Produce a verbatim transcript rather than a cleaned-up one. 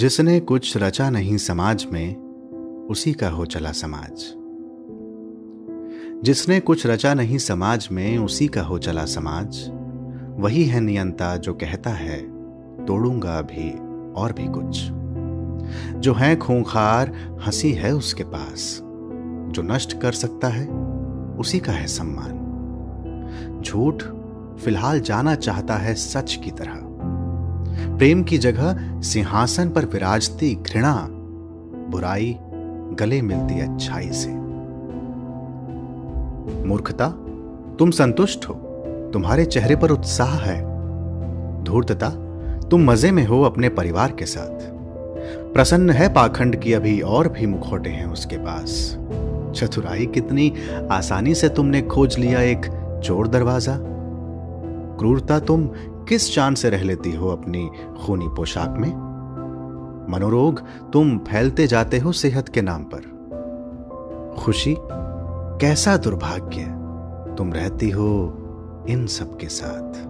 जिसने कुछ रचा नहीं समाज में, उसी का हो चला समाज। जिसने कुछ रचा नहीं समाज में, उसी का हो चला समाज। वही है नियंता जो कहता है, तोड़ूंगा अभी और भी कुछ। जो है खूंखार, हंसी है उसके पास। जो नष्ट कर सकता है, उसी का है सम्मान। झूठ फिलहाल जाना चाहता है सच की तरह। प्रेम की जगह सिंहासन पर विराजती घृणा, बुराई गले मिलती अच्छाई से। मूर्खता, तुम संतुष्ट हो, तुम्हारे चेहरे पर उत्साह है। धूर्तता, तुम मजे में हो अपने परिवार के साथ। प्रसन्न है पाखंड की अभी और भी मुखौटे हैं उसके पास। चतुराई, कितनी आसानी से तुमने खोज लिया एक चोर दरवाजा। क्रूरता, तुम किस चांद से रह लेती हो अपनी खूनी पोशाक में। मनोरोग, तुम फैलते जाते हो सेहत के नाम पर। खुशी, कैसा दुर्भाग्य, तुम रहती हो इन सब के साथ।